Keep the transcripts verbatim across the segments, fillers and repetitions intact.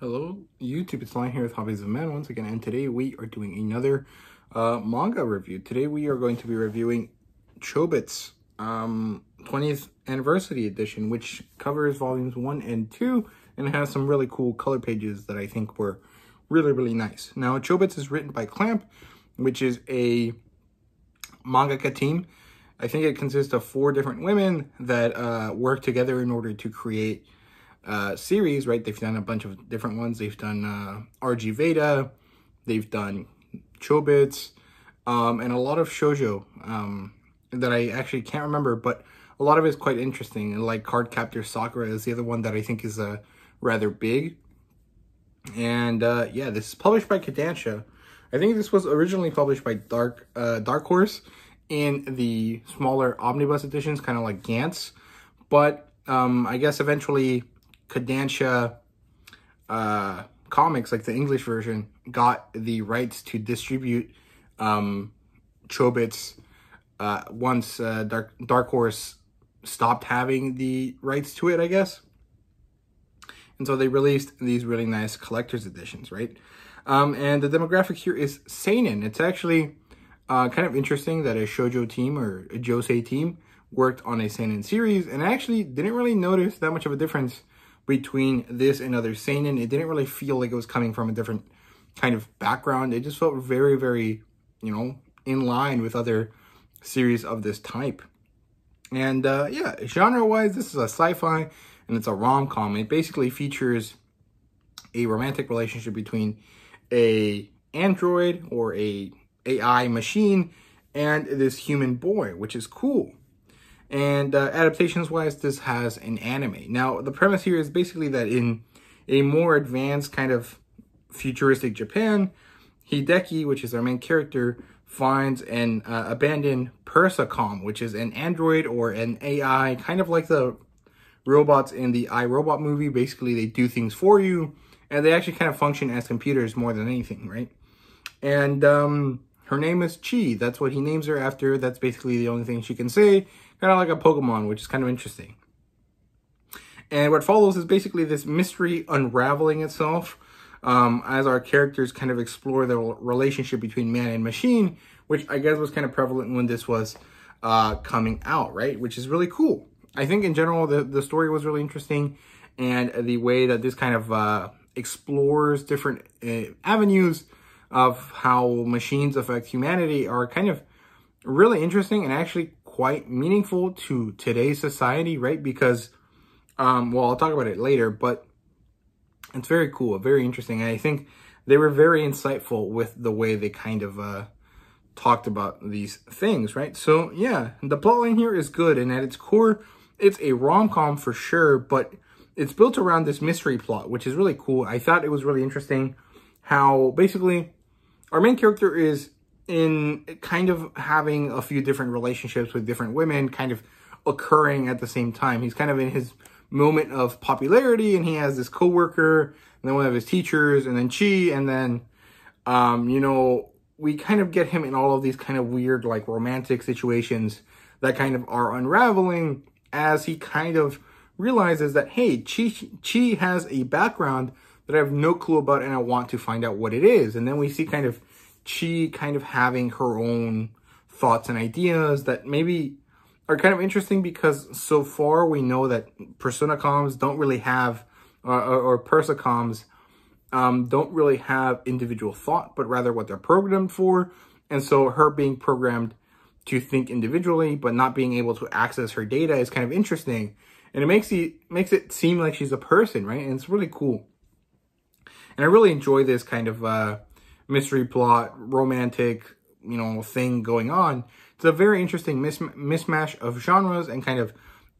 Hello YouTube, it's Lion here with Hobbies of Man once again, and today we are doing another uh, manga review. Today we are going to be reviewing Chobits um, twentieth Anniversary Edition, which covers volumes one and two, and it has some really cool color pages that I think were really, really nice. Now, Chobits is written by Clamp, which is a mangaka team. I think it consists of four different women that uh, work together in order to create uh series, right? They've done a bunch of different ones. They've done uh R G Veda, they've done Chobits, um and a lot of shoujo um that I actually can't remember, but a lot of it is quite interesting. And like Cardcaptor Sakura is the other one that I think is uh rather big. And uh yeah, this is published by Kodansha. I think this was originally published by Dark uh Dark Horse in the smaller omnibus editions, kind of like Gantz, but um I guess eventually Kodansha uh, Comics, like the English version, got the rights to distribute um, Chobits uh, once uh, Dark, Dark Horse stopped having the rights to it, I guess. And so they released these really nice collector's editions, right? Um, and the demographic here is seinen. It's actually uh, kind of interesting that a shoujo team or a josei team worked on a seinen series, and I actually didn't really notice that much of a difference between this and other seinen. It didn't really feel like it was coming from a different kind of background. It just felt very, very, you know, in line with other series of this type. And uh, yeah, genre-wise, this is a sci-fi and it's a rom-com. It basically features a romantic relationship between a android or a A I machine and this human boy, which is cool. And uh, adaptations-wise, this has an anime. Now, the premise here is basically that in a more advanced kind of futuristic Japan, Hideki, which is our main character, finds an uh, abandoned Persocom, which is an android or an A I, kind of like the robots in the iRobot movie. Basically, they do things for you, and they actually kind of function as computers more than anything, right? And um, her name is Chi. That's what he names her after. That's basically the only thing she can say. Kind of like a Pokemon, which is kind of interesting. And what follows is basically this mystery unraveling itself um, as our characters kind of explore the relationship between man and machine, which I guess was kind of prevalent when this was uh, coming out, right? Which is really cool. I think in general, the, the story was really interesting, and the way that this kind of uh, explores different uh, avenues of how machines affect humanity are kind of really interesting and actually quite meaningful to today's society, right? Because, um, well, I'll talk about it later, but it's very cool, very interesting. And I think they were very insightful with the way they kind of uh, talked about these things, right? So yeah, the plotline here is good. And at its core, it's a rom-com for sure, but it's built around this mystery plot, which is really cool. I thought it was really interesting how basically our main character is in kind of having a few different relationships with different women kind of occurring at the same time. He's kind of in his moment of popularity, and he has this coworker, and then one of his teachers, and then Chi, and then, um, you know, we kind of get him in all of these kind of weird, like, romantic situations that kind of are unraveling as he kind of realizes that, hey, Chi, Chi has a background that I have no clue about, and I want to find out what it is. And then we see kind of Chi kind of having her own thoughts and ideas that maybe are kind of interesting, because so far we know that Persona Coms don't really have, or, or Persocoms um, don't really have individual thought, but rather what they're programmed for. And so her being programmed to think individually, but not being able to access her data is kind of interesting. And it makes, the, makes it seem like she's a person, right? And it's really cool. And I really enjoy this kind of uh, mystery plot, romantic, you know, thing going on. It's a very interesting mis mismatch of genres and kind of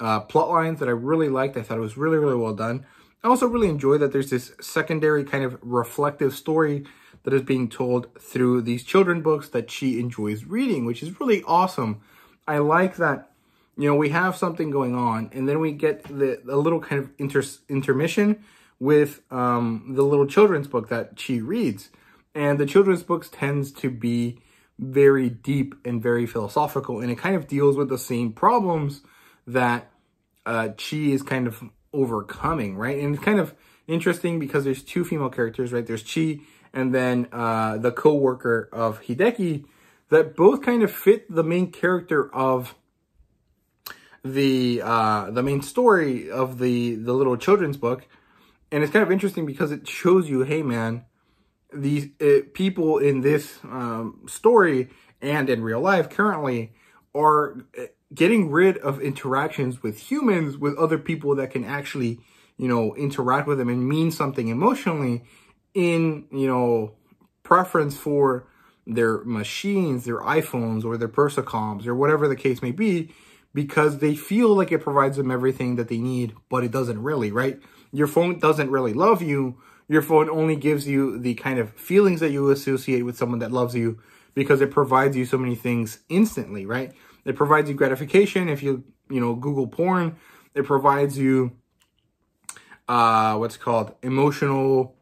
uh, plot lines that I really liked. I thought it was really, really well done. I also really enjoy that there's this secondary kind of reflective story that is being told through these children books that she enjoys reading, which is really awesome. I like that, you know, we have something going on, and then we get the, a little kind of inter intermission with um, the little children's book that she reads. And the children's books tends to be very deep and very philosophical, and it kind of deals with the same problems that uh, Chi is kind of overcoming, right? And it's kind of interesting because there's two female characters, right? There's Chi and then uh, the co-worker of Hideki that both kind of fit the main character of the uh, the main story of the, the little children's book. And it's kind of interesting because it shows you, hey, man, these uh, people in this um, story and in real life currently are getting rid of interactions with humans, with other people that can actually, you know, interact with them and mean something emotionally in, you know, preference for their machines, their iPhones or their Persocoms or whatever the case may be, because they feel like it provides them everything that they need, but it doesn't really, right? Your phone doesn't really love you. Your phone only gives you the kind of feelings that you associate with someone that loves you because it provides you so many things instantly, right? It provides you gratification if you, you know, Google porn. It provides you uh, what's called emotional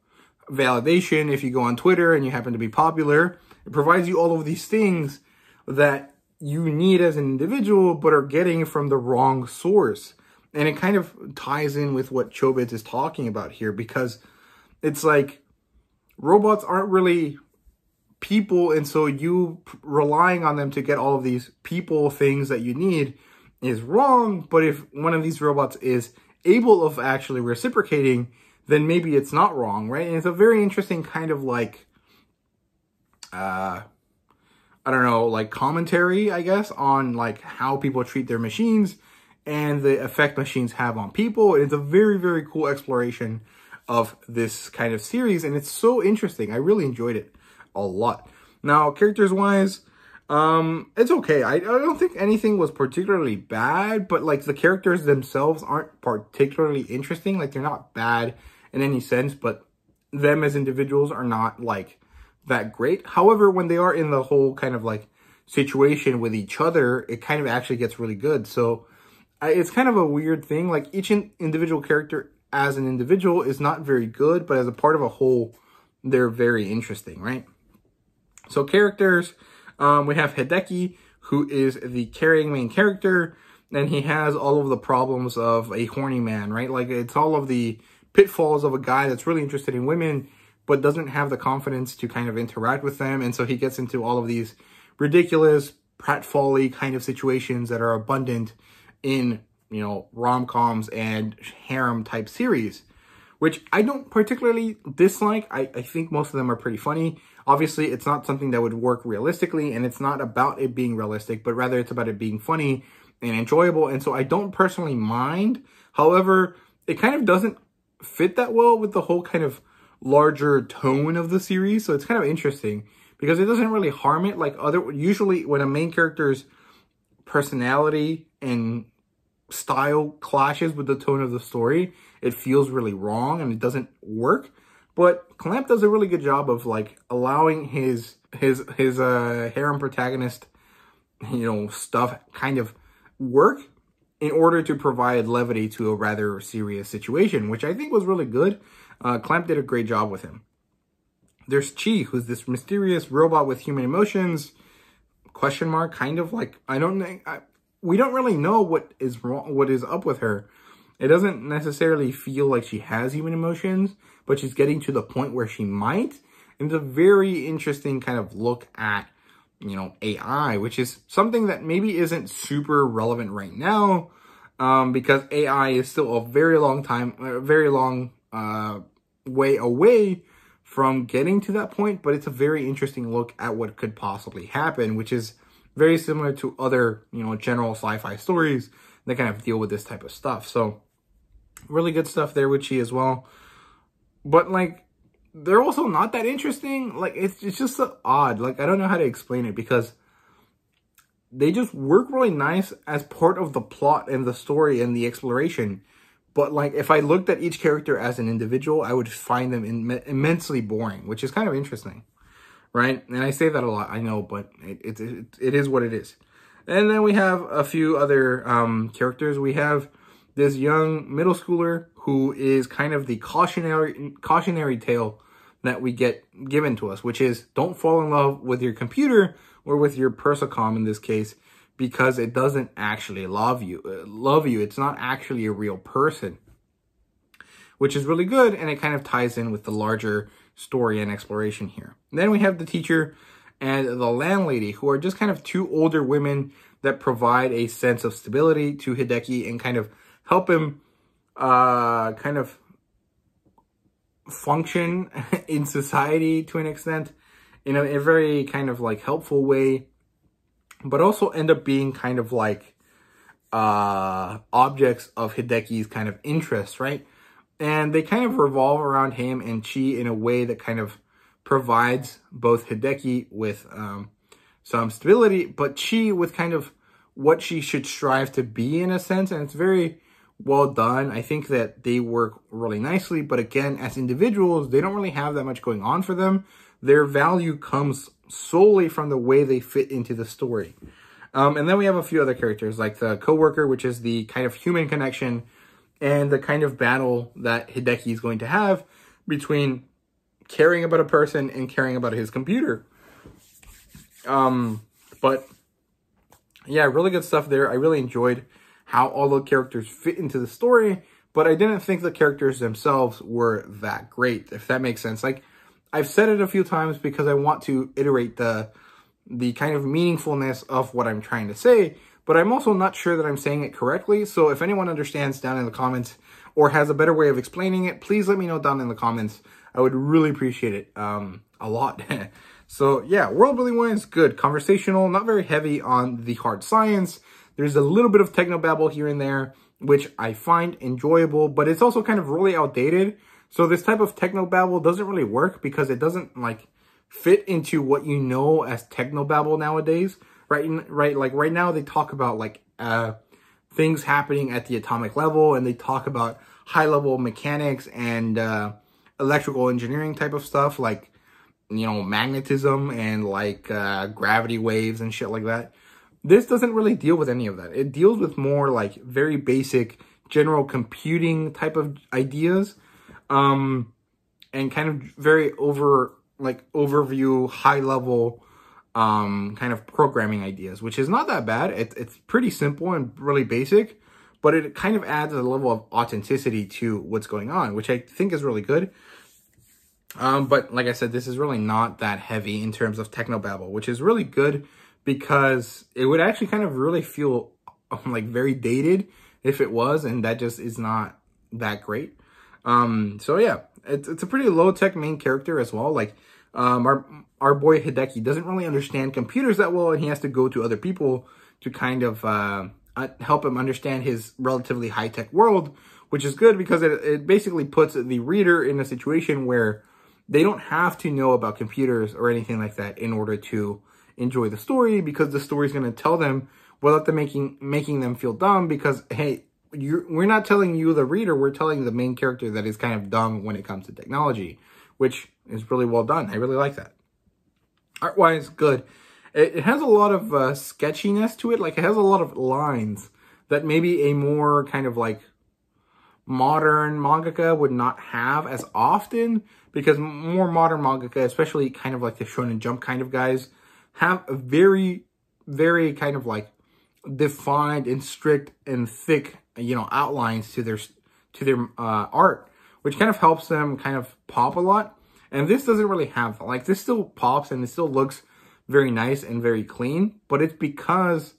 validation if you go on Twitter and you happen to be popular. It provides you all of these things that you need as an individual but are getting from the wrong source. And it kind of ties in with what Chobits is talking about here because it's like robots aren't really people, and so you relying on them to get all of these people things that you need is wrong. But if one of these robots is able of actually reciprocating, then maybe it's not wrong, right? And it's a very interesting kind of like, uh, I don't know, like commentary, I guess, on like how people treat their machines and the effect machines have on people. It's a very, very cool exploration of this kind of series, and it's so interesting. I really enjoyed it a lot. Now, characters wise, um it's okay. I, I don't think anything was particularly bad, but like the characters themselves aren't particularly interesting. Like they're not bad in any sense, but them as individuals are not like that great. However, when they are in the whole kind of like situation with each other, it kind of actually gets really good. So I, it's kind of a weird thing. Like each in, individual character as an individual is not very good, but as a part of a whole, they're very interesting, right? So characters, um, we have Hideki, who is the carrying main character, and he has all of the problems of a horny man, right? Like it's all of the pitfalls of a guy that's really interested in women, but doesn't have the confidence to kind of interact with them. And so he gets into all of these ridiculous, pratfall-y kind of situations that are abundant in, you know, rom-coms and harem type series, which I don't particularly dislike. I, I think most of them are pretty funny. Obviously, it's not something that would work realistically, and it's not about it being realistic, but rather it's about it being funny and enjoyable. And so I don't personally mind. However, it kind of doesn't fit that well with the whole kind of larger tone of the series. So it's kind of interesting because it doesn't really harm it. Like other, usually when a main character's personality and style clashes with the tone of the story, it feels really wrong and it doesn't work. But Clamp does a really good job of like allowing his his his uh harem protagonist, you know, stuff kind of work in order to provide levity to a rather serious situation, which I think was really good. uh Clamp did a great job with him. There's Chi, who's this mysterious robot with human emotions, question mark, kind of like I don't know, I, we don't really know what is wrong, what is up with her. It doesn't necessarily feel like she has human emotions, but she's getting to the point where she might. And it's a very interesting kind of look at, you know, A I, which is something that maybe isn't super relevant right now, um, because A I is still a very long time, a very long uh, way away from getting to that point. But it's a very interesting look at what could possibly happen, which is very similar to other, you know, general sci-fi stories that kind of deal with this type of stuff. So really good stuff there with Chi as well. But like, they're also not that interesting. Like it's, it's just so odd. Like, I don't know how to explain it because they just work really nice as part of the plot and the story and the exploration. But like, if I looked at each character as an individual, I would find them im- immensely boring, which is kind of interesting. Right? And I say that a lot, I know, but it, it, it is what it is. And then we have a few other um, characters. We have this young middle schooler who is kind of the cautionary cautionary tale that we get given to us, which is don't fall in love with your computer or with your Persocom in this case, because it doesn't actually love you. Uh, love you. It's not actually a real person. which is really good, and it kind of ties in with the larger story and exploration here. And then we have the teacher and the landlady, who are just kind of two older women that provide a sense of stability to Hideki and kind of help him uh, kind of function in society to an extent, in a, a very kind of like helpful way, but also end up being kind of like uh, objects of Hideki's kind of interest, right? And they kind of revolve around him and Chi in a way that kind of provides both Hideki with um, some stability, but Chi with kind of what she should strive to be in a sense. And it's very well done. I think that they work really nicely. But again, as individuals, they don't really have that much going on for them. Their value comes solely from the way they fit into the story. Um, and then we have a few other characters, like the coworker, which is the kind of human connection and the kind of battle that Hideki is going to have between caring about a person and caring about his computer. Um, but yeah, really good stuff there. I really enjoyed how all the characters fit into the story, but I didn't think the characters themselves were that great, if that makes sense. Like, I've said it a few times because I want to iterate the the kind of meaningfulness of what I'm trying to say, but I'm also not sure that I'm saying it correctly. So if anyone understands down in the comments or has a better way of explaining it, please let me know down in the comments. I would really appreciate it um, a lot. So yeah, world-building wise, good. Conversational, not very heavy on the hard science. There's a little bit of technobabble here and there, which I find enjoyable, but it's also kind of really outdated. So this type of technobabble doesn't really work because it doesn't like fit into what you know as technobabble nowadays. Right, right, like right now they talk about like uh, things happening at the atomic level, and they talk about high-level mechanics and uh, electrical engineering type of stuff, like, you know, magnetism and like uh, gravity waves and shit like that. This doesn't really deal with any of that. It deals with more like very basic general computing type of ideas, um, and kind of very over like overview high level um, kind of programming ideas, which is not that bad. It, it's pretty simple and really basic, but it kind of adds a level of authenticity to what's going on, which I think is really good. Um, but like I said, this is really not that heavy in terms of technobabble, which is really good, because it would actually kind of really feel like very dated if it was, and that just is not that great. Um, so yeah, it's, it's a pretty low-tech main character as well. Like um, our, our boy Hideki doesn't really understand computers that well, and he has to go to other people to kind of uh, help him understand his relatively high-tech world, which is good because it, it basically puts the reader in a situation where they don't have to know about computers or anything like that in order to enjoy the story, because the story is going to tell them without them making making them feel dumb, because hey, you we're not telling you the reader, we're telling the main character that is kind of dumb when it comes to technology, which is really well done. I really like that. Art wise, good. It, it has a lot of uh, sketchiness to it. Like, it has a lot of lines that maybe a more kind of like modern mangaka would not have as often, because more modern mangaka, especially kind of like the Shonen Jump kind of guys, have a very, very kind of like defined and strict and thick, you know, outlines to their to their uh, art, which kind of helps them kind of pop a lot. And this doesn't really have that. Like, this still pops and it still looks very nice and very clean, but it's because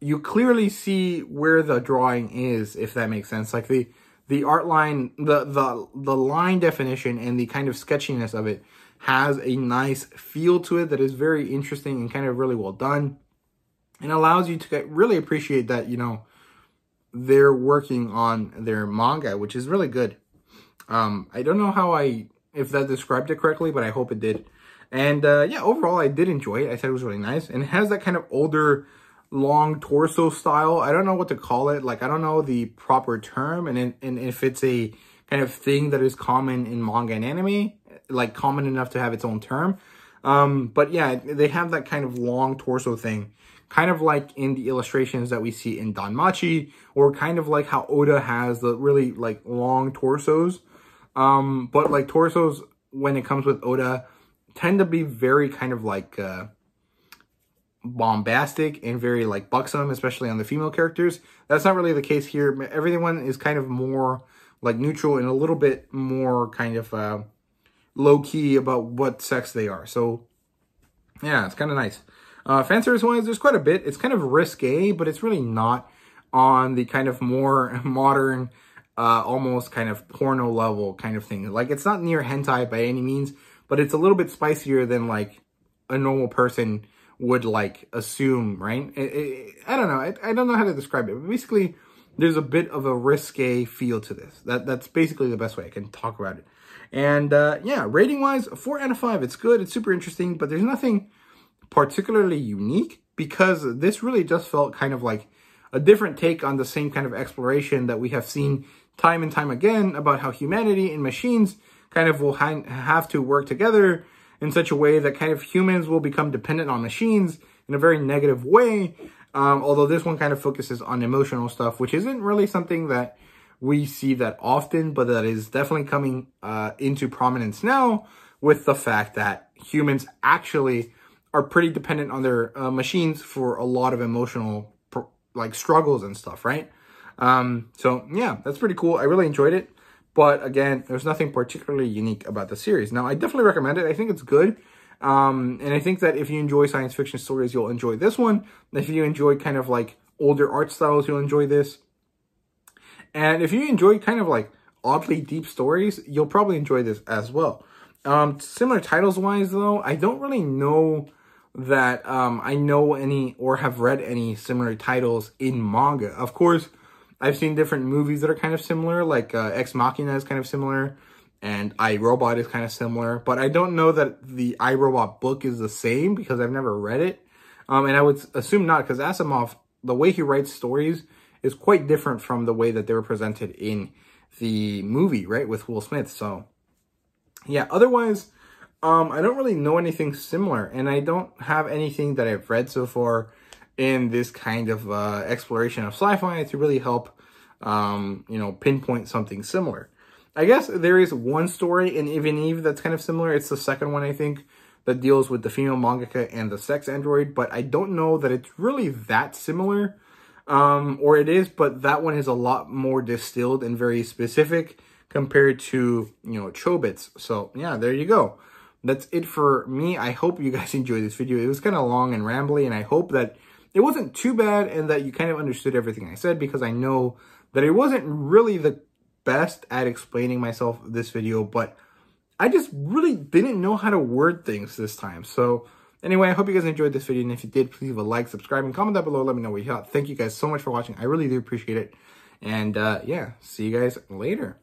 you clearly see where the drawing is, if that makes sense. Like the the art line, the the the line definition and the kind of sketchiness of it has a nice feel to it that is very interesting and kind of really well done, and allows you to get, really appreciate that, you know, they're working on their manga, which is really good. Um, I don't know how I, if that described it correctly, but I hope it did. And uh, yeah, overall, I did enjoy it. I said it was really nice, and it has that kind of older, long torso style. I don't know what to call it. Like, I don't know the proper term, and, and if it's a kind of thing that is common in manga and anime, like common enough to have its own term. Um, but yeah, they have that kind of long torso thing, kind of like in the illustrations that we see in Danmachi, or kind of like how Oda has the really like long torsos. Um, but like torsos, when it comes with Oda, tend to be very kind of like uh, bombastic and very like buxom, especially on the female characters. That's not really the case here. Everyone is kind of more like neutral and a little bit more kind of uh, low-key about what sex they are. So, yeah, it's kind of nice. Uh, fanservice-wise, there's quite a bit. It's kind of risque, but it's really not on the kind of more modern, uh, almost kind of porno level kind of thing. Like, it's not near hentai by any means, but it's a little bit spicier than, like, a normal person would, like, assume, right? It, it, I don't know. I, I don't know how to describe it. But basically, there's a bit of a risque feel to this. That That's basically the best way I can talk about it. And, uh, yeah, rating-wise, four out of five. It's good. It's super interesting, but there's nothing particularly unique because this really just felt kind of like a different take on the same kind of exploration that we have seen time and time again about how humanity and machines kind of will ha have to work together in such a way that kind of humans will become dependent on machines in a very negative way. Um, although this one kind of focuses on emotional stuff, which isn't really something that we see that often, but that is definitely coming uh, into prominence now with the fact that humans actually are pretty dependent on their uh, machines for a lot of emotional like struggles and stuff, right? Um, so yeah, that's pretty cool. I really enjoyed it. But again, there's nothing particularly unique about the series. Now, I definitely recommend it. I think it's good. Um, and I think that if you enjoy science fiction stories, you'll enjoy this one. If you enjoy kind of like older art styles, you'll enjoy this. And if you enjoy kind of like oddly deep stories, you'll probably enjoy this as well. Um, similar titles wise though, I don't really know that um, I know any or have read any similar titles in manga. Of course, I've seen different movies that are kind of similar, like uh, Ex Machina is kind of similar, and iRobot is kind of similar, but I don't know that the iRobot book is the same because I've never read it, um, and I would assume not because Asimov, the way he writes stories is quite different from the way that they were presented in the movie, right, with Will Smith, so yeah, otherwise, um, I don't really know anything similar, and I don't have anything that I've read so far in this kind of uh, exploration of sci-fi to really help, um, you know, pinpoint something similar. I guess there is one story in Even Eve that's kind of similar. It's the second one, I think, that deals with the female mangaka and the sex android, but I don't know that it's really that similar, um, or it is, but that one is a lot more distilled and very specific compared to, you know, Chobits. So, yeah, there you go. That's it for me. I hope you guys enjoyed this video. It was kind of long and rambly, and I hope that it wasn't too bad and that you kind of understood everything I said because I know that it wasn't really the best at explaining myself this video, but I just really didn't know how to word things this time. So anyway, I hope you guys enjoyed this video, and if you did, please leave a like, subscribe, and comment down below. Let me know what you thought. Thank you guys so much for watching. I really do appreciate it, and uh, yeah, see you guys later.